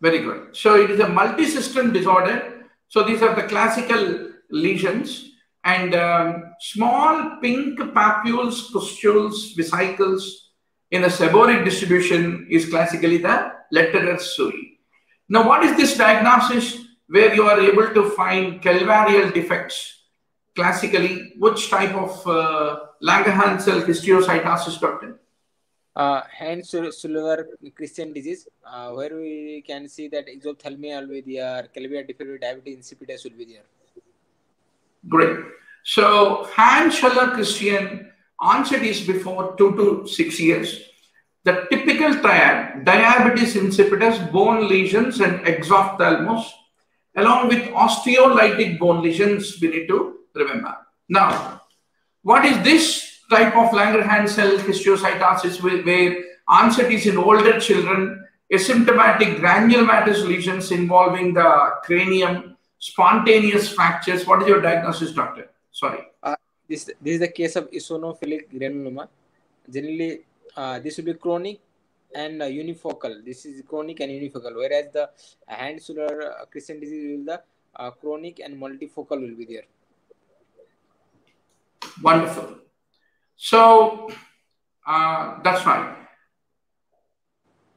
Very good. So, it is a multi-system disorder. So, these are the classical lesions. And um, small pink papules, pustules, vesicles in the seborrheic distribution is classically the Letterer-Siwe. Now, what is this diagnosis where you are able to find calvarial defects? Classically, which type of uh, Langerhans cell histiocytosis, doctor? Uh, hand silver Christian disease, uh, where we can see that exophthalmia will be there, calvarial defect, diabetes insipidus will be there. Great. So, Langerhans Christian onset is before two to six years. The typical triad, diabetes insipidus, bone lesions, and exophthalmos, along with osteolytic bone lesions, we need to remember. Now, what is this type of Langerhans cell histiocytosis where onset is in older children, asymptomatic granulomatous lesions involving the cranium, spontaneous fractures? What is your diagnosis, doctor? Sorry. Uh, this, this is the case of eosinophilic granuloma. Generally, uh, this will be chronic and uh, unifocal. This is chronic and unifocal, whereas the uh, hand solar uh, crescent disease will the uh, chronic and multifocal will be there. Wonderful. So uh, that's right.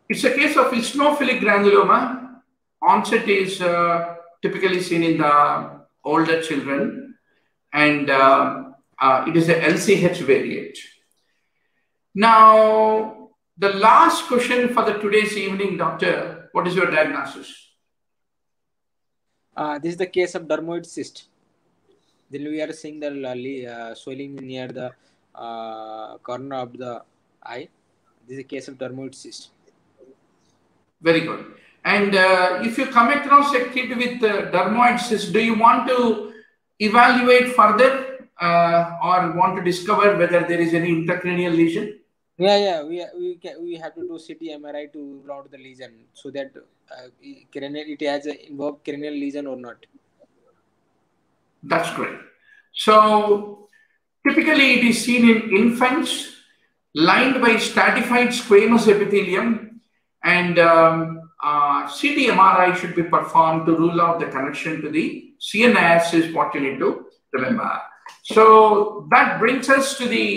It's a case of eosinophilic granuloma. Onset is uh, typically seen in the older children, and uh, uh, it is the L C H variant. Now, the last question for the today's evening, doctor, what is your diagnosis? Uh, this is the case of dermoid cyst. Then we are seeing the uh, swelling near the uh, corner of the eye. This is a case of dermoid cyst. Very good. And uh, if you come across a kid with uh, dermoid cyst, do you want to evaluate further uh, or want to discover whether there is any intracranial lesion? Yeah, yeah. We we can, we have to do C T M R I to rule out the lesion, so that uh, it has a involved cranial lesion or not. That's great. So typically, it is seen in infants lined by stratified squamous epithelium, and Um, Uh, C T M R I should be performed to rule out the connection to the C N S is what you need to remember. So that brings us to the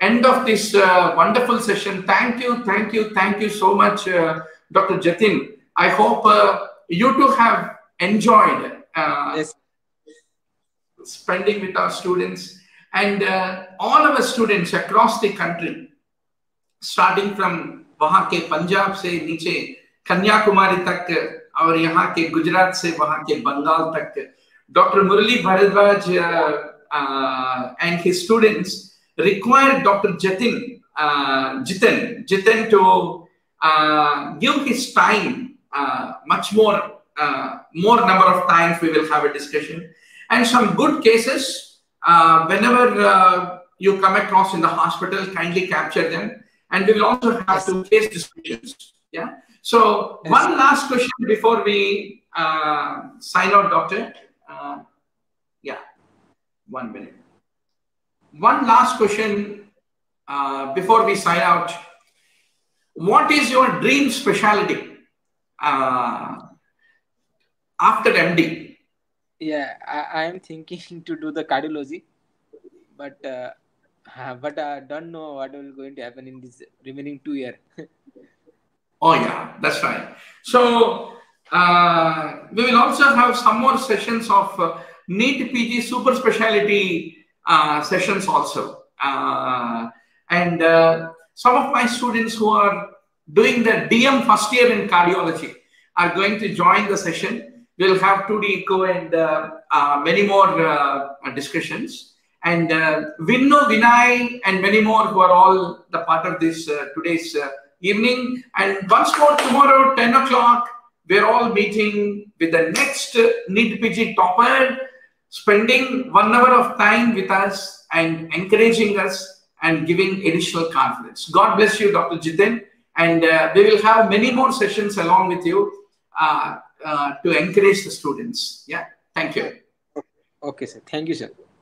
end of this uh, wonderful session. Thank you, thank you, thank you so much, uh, Doctor Jiten. I hope uh, you too have enjoyed uh, yes. spending with our students and uh, all our students across the country, starting from wahan ke Punjab se niche Kanyakumari तक और यहाँ के गुजरात से वहाँ के बंगाल तक doctor Murali Bhardwaj and his students required Doctor Jiten uh, Jiten Jiten to uh, give his time uh, much more uh, more number of times. We will have a discussion and some good cases uh, whenever uh, you come across in the hospital, kindly capture them, and we will also have two case discussions. Yeah. So yes. One last question before we uh, sign out, doctor. Uh, yeah, one minute. One last question uh, before we sign out. What is your dream specialty uh, after M D? Yeah, I, I am thinking to do the cardiology, but uh, but I don't know what will going to happen in this remaining two years. Oh yeah, that's right. So uh, we will also have some more sessions of uh, NEET P G super speciality uh, sessions also. Uh, and uh, some of my students who are doing their D M first year in cardiology are going to join the session. We'll have two D echo and uh, uh, many more uh, discussions. And uh, Vinno, Vinay and many more who are all the part of this uh, today's uh, evening. And once more tomorrow, ten o'clock, we're all meeting with the next NEET P G topper, spending one hour of time with us and encouraging us and giving additional confidence. God bless you, Doctor Jiten. And uh, we will have many more sessions along with you uh, uh, to encourage the students. Yeah, thank you. Okay, sir. Thank you, sir.